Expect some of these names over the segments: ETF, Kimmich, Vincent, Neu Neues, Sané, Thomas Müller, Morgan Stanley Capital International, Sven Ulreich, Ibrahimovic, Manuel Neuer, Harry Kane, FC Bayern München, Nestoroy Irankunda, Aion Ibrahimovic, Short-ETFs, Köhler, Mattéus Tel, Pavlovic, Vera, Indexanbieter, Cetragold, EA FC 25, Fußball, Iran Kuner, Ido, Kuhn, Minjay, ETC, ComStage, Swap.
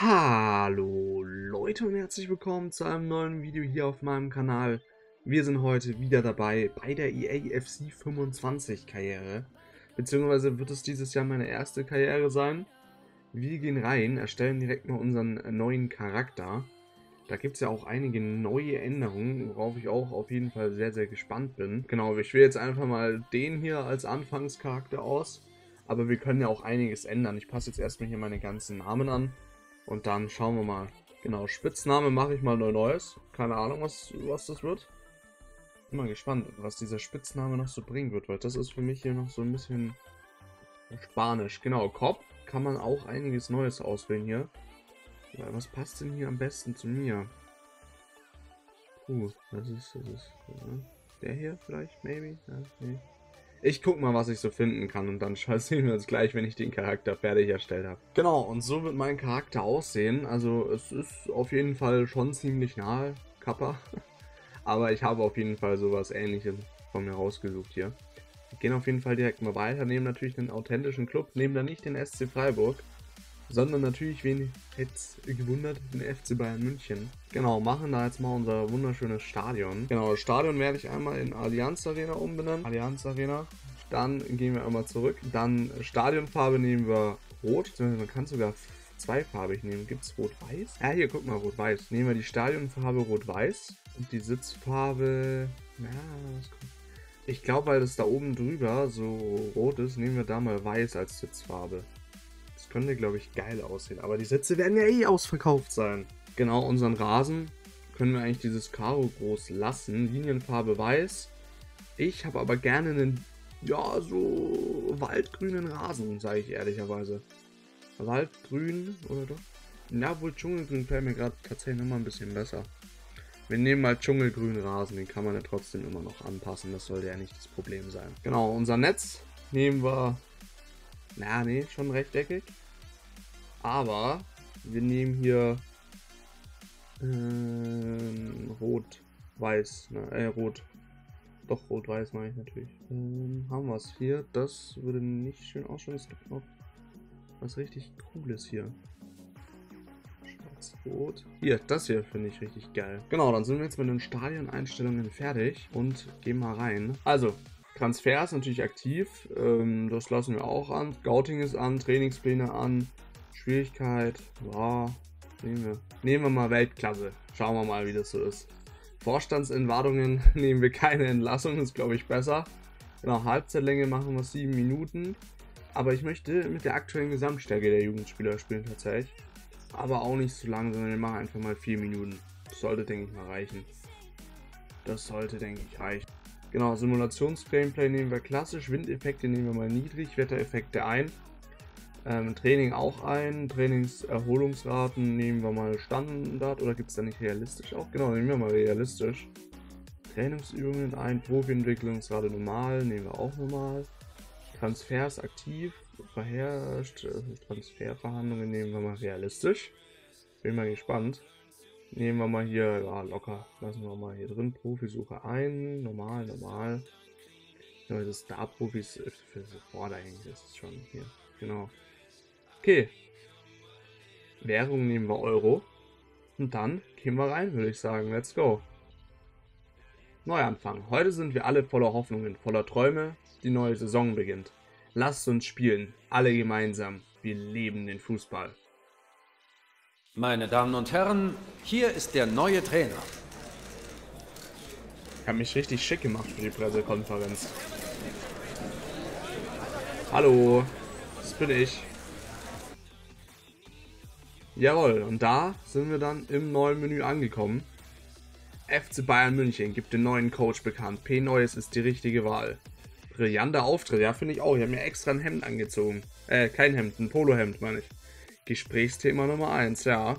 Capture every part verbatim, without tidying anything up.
Hallo Leute und herzlich willkommen zu einem neuen Video hier auf meinem Kanal. Wir sind heute wieder dabei bei der E A F C fünfundzwanzig Karriere. Beziehungsweise wird es dieses Jahr meine erste Karriere sein. Wir gehen rein, erstellen direkt mal unseren neuen Charakter. Da gibt es ja auch einige neue Änderungen, worauf ich auch auf jeden Fall sehr, sehr gespannt bin. Genau, ich wähle jetzt einfach mal den hier als Anfangscharakter aus. Aber wir können ja auch einiges ändern. Ich passe jetzt erstmal hier meine ganzen Namen an. Und dann schauen wir mal. Genau, Spitzname mache ich mal neu Neues. Keine Ahnung, was, was das wird. Bin mal gespannt, was dieser Spitzname noch so bringen wird, weil das ist für mich hier noch so ein bisschen Spanisch. Genau, Kopf kann man auch einiges Neues auswählen hier. Aber was passt denn hier am besten zu mir? Uh, das ist, das ist, ja. Der hier vielleicht, maybe? Ja, nee. Ich guck mal, was ich so finden kann und dann sehen wir uns gleich, wenn ich den Charakter fertig erstellt habe. Genau, und so wird mein Charakter aussehen. Also es ist auf jeden Fall schon ziemlich nahe, Kappa. Aber ich habe auf jeden Fall sowas Ähnliches von mir rausgesucht hier. Wir gehen auf jeden Fall direkt mal weiter, nehmen natürlich den authentischen Club, nehmen da nicht den S C Freiburg, sondern natürlich, wen hätte es gewundert, den F C Bayern München. Genau, machen da jetzt mal unser wunderschönes Stadion. Genau, das Stadion werde ich einmal in Allianz Arena umbenennen. Allianz Arena. Dann gehen wir einmal zurück. Dann Stadionfarbe nehmen wir rot. Man kann sogar zweifarbig nehmen. Gibt es rot-weiß? Ja, hier, guck mal, rot-weiß. Nehmen wir die Stadionfarbe rot-weiß. Und die Sitzfarbe... Ja, was kommt? Ich glaube, weil das da oben drüber so rot ist, nehmen wir da mal weiß als Sitzfarbe. Das könnte, glaube ich, geil aussehen. Aber die Sätze werden ja eh ausverkauft sein. Genau, unseren Rasen können wir eigentlich dieses Karo groß lassen. Linienfarbe weiß. Ich habe aber gerne einen, ja, so waldgrünen Rasen, sage ich ehrlicherweise. Waldgrün, oder doch? Na, wohl Dschungelgrün fällt mir gerade tatsächlich nochmal ein bisschen besser. Wir nehmen mal Dschungelgrün Rasen. Den kann man ja trotzdem immer noch anpassen. Das sollte ja nicht das Problem sein. Genau, unser Netz nehmen wir... Na, nee, schon rechteckig. Aber wir nehmen hier ähm, rot, weiß, ne, äh, rot. Doch, rot, weiß meine ich natürlich. Ähm, haben wir es hier. Das würde nicht schön ausschauen. Es gibt noch was richtig Cooles hier. Schwarz, rot. Hier, das hier finde ich richtig geil. Genau, dann sind wir jetzt mit den Stadion-Einstellungen fertig und gehen mal rein. Also. Transfer ist natürlich aktiv, ähm, das lassen wir auch an. Scouting ist an, Trainingspläne an, Schwierigkeit, ja, nehmen wir. Nehmen wir mal Weltklasse, schauen wir mal, wie das so ist. Vorstandsentwartungen nehmen wir keine Entlassung, ist glaube ich besser. Genau, Halbzeitlänge machen wir sieben Minuten, aber ich möchte mit der aktuellen Gesamtstärke der Jugendspieler spielen tatsächlich. Aber auch nicht zu lang, sondern wir machen einfach mal vier Minuten. Das sollte, denke ich mal, reichen. Das sollte, denke ich, reichen. Genau, Simulationsgameplay nehmen wir klassisch, Windeffekte nehmen wir mal niedrig, Wettereffekte ein, ähm, Training auch ein, Trainingserholungsraten nehmen wir mal Standard, oder gibt es da nicht realistisch auch? Genau, nehmen wir mal realistisch. Trainingsübungen ein, Profientwicklungsrate normal, nehmen wir auch normal. Transfers aktiv, verherrscht, Transferverhandlungen nehmen wir mal realistisch. Bin mal gespannt. Nehmen wir mal hier, ja, locker, lassen wir mal hier drin, Profisuche ein, normal, normal. Ja, das Star-Profis für Supporter hängt, das ist schon hier, genau. Okay, Währung nehmen wir Euro und dann gehen wir rein, würde ich sagen, let's go. Neuanfang, heute sind wir alle voller Hoffnungen, voller Träume, die neue Saison beginnt. Lasst uns spielen, alle gemeinsam, wir leben den Fußball. Meine Damen und Herren, hier ist der neue Trainer. Ich habe mich richtig schick gemacht für die Pressekonferenz. Hallo, das bin ich. Jawohl, und da sind wir dann im neuen Menü angekommen. F C Bayern München gibt den neuen Coach bekannt. P. Neues ist die richtige Wahl. Brillanter Auftritt, ja, finde ich auch. Ich habe mir extra ein Hemd angezogen. Äh, kein Hemd, ein Polohemd, meine ich. Gesprächsthema Nummer eins, ja.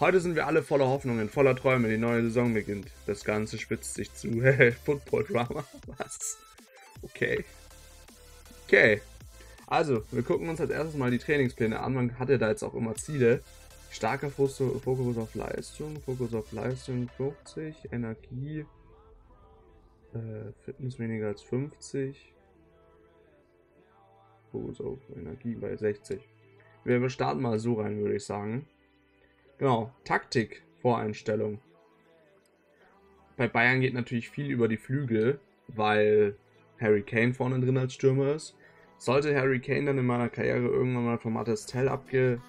Heute sind wir alle voller Hoffnungen, voller Träume, die neue Saison beginnt. Das Ganze spitzt sich zu. Football-Drama, was? Okay. Okay. Also, wir gucken uns als erstes mal die Trainingspläne an. Man hatte da jetzt auch immer Ziele. Starker Fokus auf Leistung, Fokus auf Leistung fünfzig, Energie, äh, Fitness weniger als fünfzig, Fokus auf Energie bei sechzig. Wir starten mal so rein, würde ich sagen. Genau, Taktik, Voreinstellung. Bei Bayern geht natürlich viel über die Flügel, weil Harry Kane vorne drin als Stürmer ist. Sollte Harry Kane dann in meiner Karriere irgendwann mal von Mattéus Tel abgechanged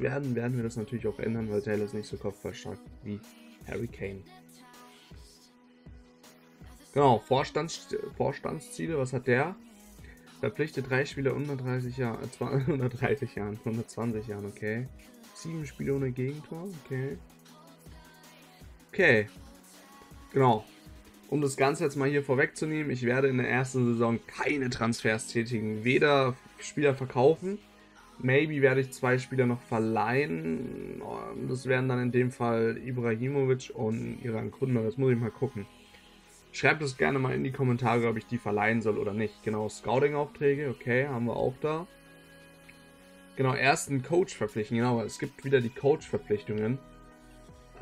werden, werden wir das natürlich auch ändern, weil Tel ist nicht so kopfballstark wie Harry Kane. Genau, Vorstands Vorstandsziele, was hat der? Verpflichtet drei Spieler unter dreißig Jahren, äh, hundertdreißig Jahren, hundertzwanzig Jahren, okay. Sieben Spiele ohne Gegentor, okay. Okay, genau. Um das Ganze jetzt mal hier vorwegzunehmen, ich werde in der ersten Saison keine Transfers tätigen, weder Spieler verkaufen, maybe werde ich zwei Spieler noch verleihen, das wären dann in dem Fall Ibrahimovic und Iran Kuner, das muss ich mal gucken. Schreibt es gerne mal in die Kommentare, ob ich die verleihen soll oder nicht. Genau, Scouting-Aufträge, okay, haben wir auch da. Genau, ersten Coach verpflichten, genau, es gibt wieder die Coach-Verpflichtungen.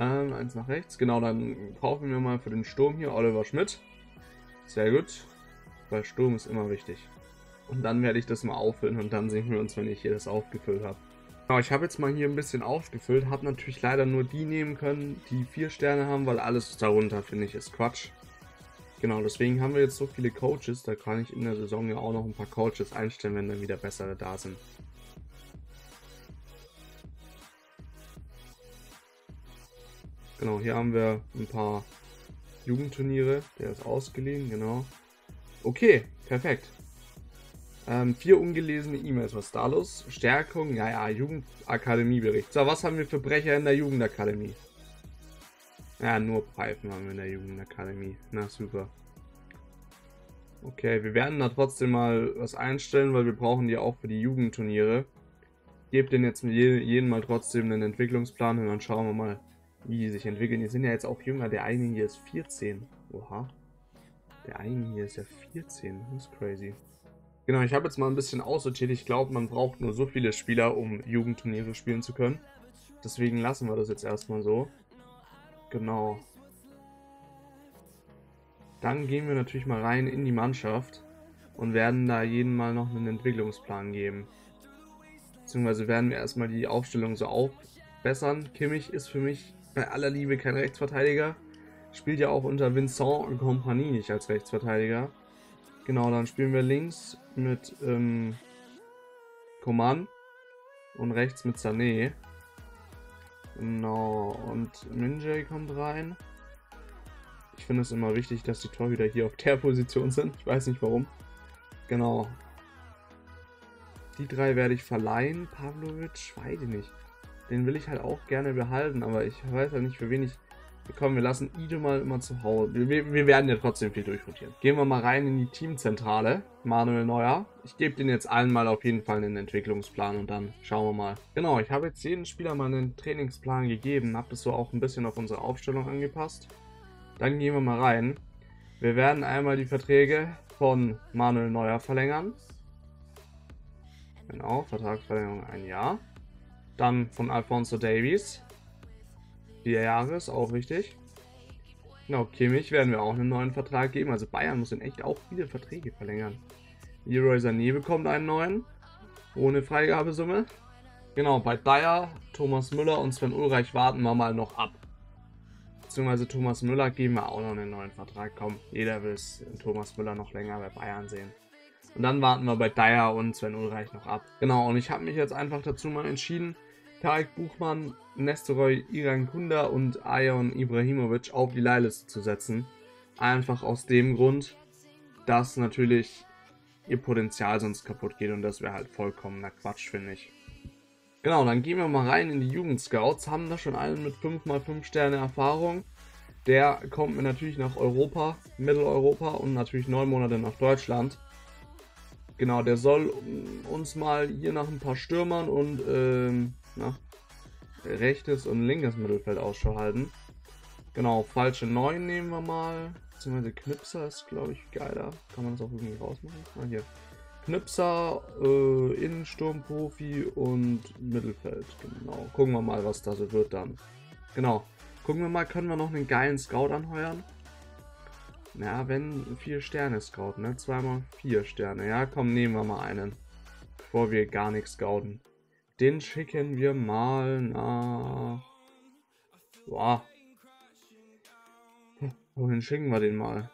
Ähm, eins nach rechts, genau, dann kaufen wir mal für den Sturm hier Oliver Schmidt. Sehr gut, weil Sturm ist immer wichtig. Und dann werde ich das mal auffüllen und dann sehen wir uns, wenn ich hier das aufgefüllt habe. Genau, ich habe jetzt mal hier ein bisschen aufgefüllt, habe natürlich leider nur die nehmen können, die vier Sterne haben, weil alles darunter, finde ich, ist Quatsch. Genau, deswegen haben wir jetzt so viele Coaches, da kann ich in der Saison ja auch noch ein paar Coaches einstellen, wenn dann wieder bessere da sind. Genau, hier haben wir ein paar Jugendturniere, der ist ausgeliehen, genau. Okay, perfekt. Ähm, vier ungelesene E-Mails, was ist da los? Stärkung, ja, ja, Jugendakademiebericht. So, was haben wir für Brecher in der Jugendakademie? Ja, nur Pfeifen haben wir in der Jugendakademie. Na super. Okay, wir werden da trotzdem mal was einstellen, weil wir brauchen die auch für die Jugendturniere. Gebt denen jetzt jeden Mal trotzdem einen Entwicklungsplan und dann schauen wir mal, wie die sich entwickeln. Die sind ja jetzt auch jünger. Der eine hier ist vierzehn. Oha. Der eine hier ist ja vierzehn. Das ist crazy. Genau, ich habe jetzt mal ein bisschen aussortiert. Ich glaube, man braucht nur so viele Spieler, um Jugendturniere spielen zu können. Deswegen lassen wir das jetzt erstmal so. Genau. Dann gehen wir natürlich mal rein in die Mannschaft und werden da jeden Mal noch einen Entwicklungsplan geben. Beziehungsweise werden wir erstmal die Aufstellung so aufbessern. Kimmich ist für mich bei aller Liebe kein Rechtsverteidiger. Spielt ja auch unter Vincent und Kompanie nicht als Rechtsverteidiger. Genau, dann spielen wir links mit ähm, Coman und rechts mit Sané. Genau, und Minjay kommt rein. Ich finde es immer wichtig, dass die Torhüter hier auf der Position sind. Ich weiß nicht warum. Genau. Die drei werde ich verleihen. Pavlovic, weiß ich nicht. Den will ich halt auch gerne behalten, aber ich weiß halt nicht, für wen ich... Komm, wir lassen Ido mal immer zu Hause. Wir, wir werden ja trotzdem viel durchrotieren. Gehen wir mal rein in die Teamzentrale. Manuel Neuer. Ich gebe den jetzt allen mal auf jeden Fall einen Entwicklungsplan und dann schauen wir mal. Genau, ich habe jetzt jedem Spieler mal einen Trainingsplan gegeben. Habe das so auch ein bisschen auf unsere Aufstellung angepasst. Dann gehen wir mal rein. Wir werden einmal die Verträge von Manuel Neuer verlängern. Genau, Vertragsverlängerung ein Jahr. Dann von Alfonso Davies. Vier Jahre ist auch wichtig. Genau, Kimmich werden wir auch einen neuen Vertrag geben. Also Bayern muss in echt auch viele Verträge verlängern. Leroy Sané bekommt einen neuen. Ohne Freigabesumme. Genau, bei Dyer, Thomas Müller und Sven Ulreich warten wir mal noch ab. Beziehungsweise Thomas Müller geben wir auch noch einen neuen Vertrag. Komm, jeder will es Thomas Müller noch länger bei Bayern sehen. Und dann warten wir bei Dyer und Sven Ulreich noch ab. Genau, und ich habe mich jetzt einfach dazu mal entschieden, Tarek Buchmann, Nestoroy Irankunda und Aion Ibrahimovic auf die Leihliste zu setzen. Einfach aus dem Grund, dass natürlich ihr Potenzial sonst kaputt geht und das wäre halt vollkommener Quatsch, finde ich. Genau, dann gehen wir mal rein in die Jugendscouts. Haben da schon einen mit fünf mal fünf Sterne Erfahrung. Der kommt mir natürlich nach Europa, Mitteleuropa und natürlich neun Monate nach Deutschland. Genau, der soll uns mal hier nach ein paar Stürmern und... Ähm, nach rechtes und linkes Mittelfeld Ausschau halten. Genau, falsche neun nehmen wir mal. Beziehungsweise Knipser ist, glaube ich, geiler. Kann man das auch irgendwie rausmachen? Ah, hier. Knipser, äh, Innensturmprofi und Mittelfeld. Genau, gucken wir mal, was da so wird dann. Genau, gucken wir mal, können wir noch einen geilen Scout anheuern? Na, wenn vier Sterne Scout, ne? Zweimal vier Sterne. Ja, komm, nehmen wir mal einen. Bevor wir gar nichts scouten. Den schicken wir mal nach... Boah. Wohin schicken wir den mal?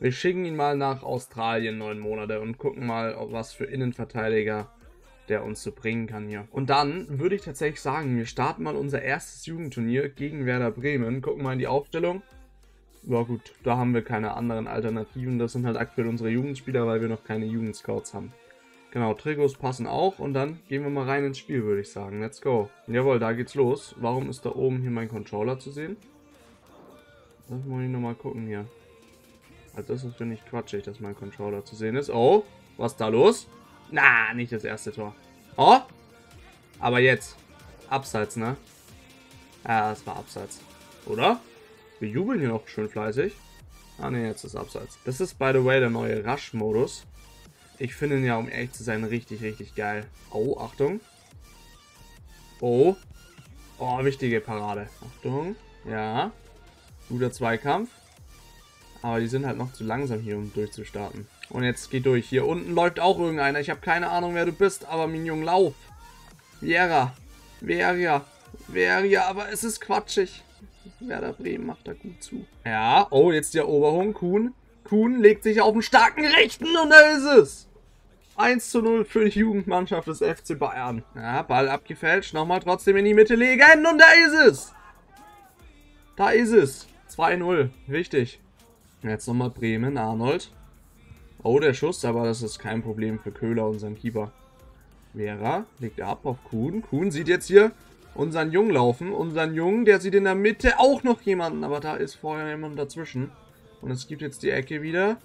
Wir schicken ihn mal nach Australien neun Monate und gucken mal, ob was für Innenverteidiger der uns so bringen kann hier. Und dann würde ich tatsächlich sagen, wir starten mal unser erstes Jugendturnier gegen Werder Bremen. Gucken mal in die Aufstellung. Ja gut, da haben wir keine anderen Alternativen. Das sind halt aktuell unsere Jugendspieler, weil wir noch keine Jugendscouts haben. Genau, Trikots passen auch und dann gehen wir mal rein ins Spiel, würde ich sagen. Let's go. Jawohl, da geht's los. Warum ist da oben hier mein Controller zu sehen? Das muss ich nochmal gucken hier. Also das ist, finde ich, quatschig, dass mein Controller zu sehen ist. Oh, was ist da los? Na, nicht das erste Tor. Oh, aber jetzt. Abseits, ne? Ja, das war Abseits. Oder? Wir jubeln hier noch schön fleißig. Ah, ne, jetzt ist Abseits. Das ist, by the way, der neue Rush-Modus. Ich finde ihn ja, um ehrlich zu sein, richtig, richtig geil. Oh, Achtung. Oh. Oh, wichtige Parade. Achtung. Ja. Guter Zweikampf. Aber die sind halt noch zu langsam hier, um durchzustarten. Und jetzt geht durch. Hier unten läuft auch irgendeiner. Ich habe keine Ahnung, wer du bist, aber mein Junge, lauf. Viera. Viera. Viera. Aber es ist quatschig. Werder Bremen macht da gut zu. Ja. Oh, jetzt die Eroberung. Kuhn. Kuhn legt sich auf den starken Rechten und da ist es. eins zu null für die Jugendmannschaft des F C Bayern. Ja, Ball abgefälscht. Nochmal trotzdem in die Mitte legen und da ist es. Da ist es. zwei null. Wichtig. Jetzt nochmal Bremen. Arnold. Oh, der Schuss, aber das ist kein Problem für Köhler, unseren Keeper. Vera legt er ab auf Kuhn. Kuhn sieht jetzt hier unseren Jungen laufen. Unseren Jungen, der sieht in der Mitte auch noch jemanden, aber da ist vorher jemand dazwischen. Und es gibt jetzt die Ecke wieder.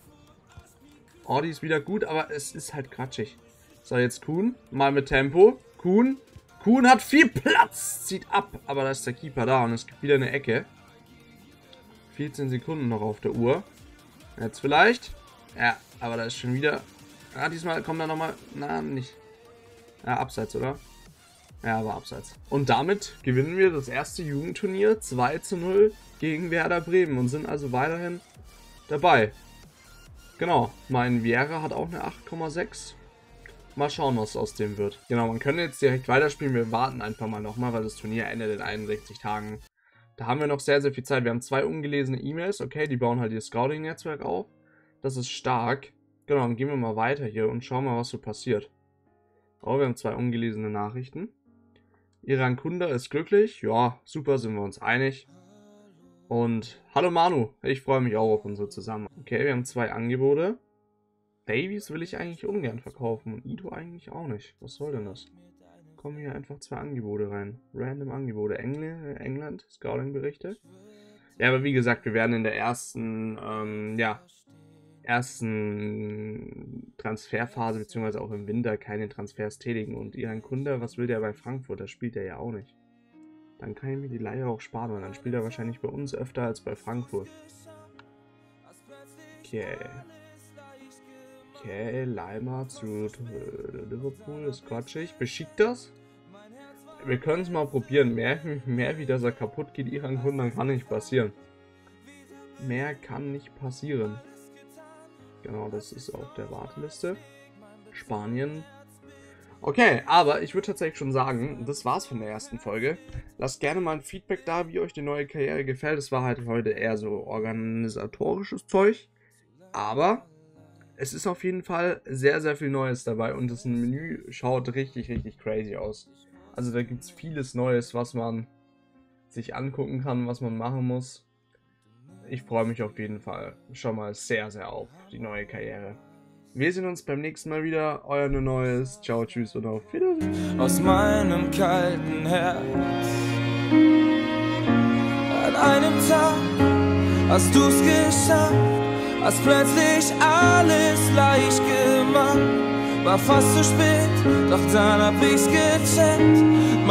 Oh, die ist wieder gut, aber es ist halt quatschig. So, jetzt Kuhn. Mal mit Tempo. Kuhn. Kuhn hat viel Platz. Zieht ab, aber da ist der Keeper da und es gibt wieder eine Ecke. vierzehn Sekunden noch auf der Uhr. Jetzt vielleicht. Ja, aber da ist schon wieder... Ah, diesmal kommt da nochmal... Na, nicht. Ja, abseits, oder? Ja, aber abseits. Und damit gewinnen wir das erste Jugendturnier zwei zu null gegen Werder Bremen und sind also weiterhin dabei. Genau, mein Viera hat auch eine acht Komma sechs. Mal schauen, was aus dem wird. Genau, man könnte jetzt direkt weiterspielen. Wir warten einfach mal nochmal, weil das Turnier endet in einundsechzig Tagen. Da haben wir noch sehr, sehr viel Zeit. Wir haben zwei ungelesene E-Mails. Okay, die bauen halt ihr Scouting-Netzwerk auf. Das ist stark. Genau, dann gehen wir mal weiter hier und schauen mal, was so passiert. Oh, wir haben zwei ungelesene Nachrichten. Iran Kuner ist glücklich. Ja, super, sind wir uns einig. Und hallo Manu, ich freue mich auch auf unsere zusammen. Okay, wir haben zwei Angebote. Davies will ich eigentlich ungern verkaufen und Ido eigentlich auch nicht. Was soll denn das? Kommen hier einfach zwei Angebote rein. Random Angebote. Engl England, Scouting-Berichte. Ja, aber wie gesagt, wir werden in der ersten, ähm, ja... ersten Transferphase, beziehungsweise auch im Winter, keine Transfers tätigen. Und Iran Kunder, was will der bei Frankfurt? Da spielt er ja auch nicht. Dann kann ich mir die Leihe auch sparen, weil dann spielt er wahrscheinlich bei uns öfter als bei Frankfurt. Okay. Okay, Leimer zu Liverpool ist quatschig. Beschickt das? Wir können es mal probieren. Mehr, mehr wie dass er kaputt geht, Iran Kunder, kann nicht passieren. Mehr kann nicht passieren. Genau, das ist auf der Warteliste. Spanien. Okay, aber ich würde tatsächlich schon sagen, das war's von der ersten Folge. Lasst gerne mal ein Feedback da, wie euch die neue Karriere gefällt. Es war halt heute eher so organisatorisches Zeug. Aber es ist auf jeden Fall sehr, sehr viel Neues dabei. Und das Menü schaut richtig, richtig crazy aus. Also da gibt es vieles Neues, was man sich angucken kann, was man machen muss. Ich freue mich auf jeden Fall schon mal sehr, sehr auf die neue Karriere. Wir sehen uns beim nächsten Mal wieder. Euer Neues. Ciao, tschüss und auf Wiedersehen. Aus meinem kalten Herz. An einem Tag hast du's geschafft. Hast plötzlich alles leicht gemacht. War fast zu spät, doch dann hab ich's gecheckt.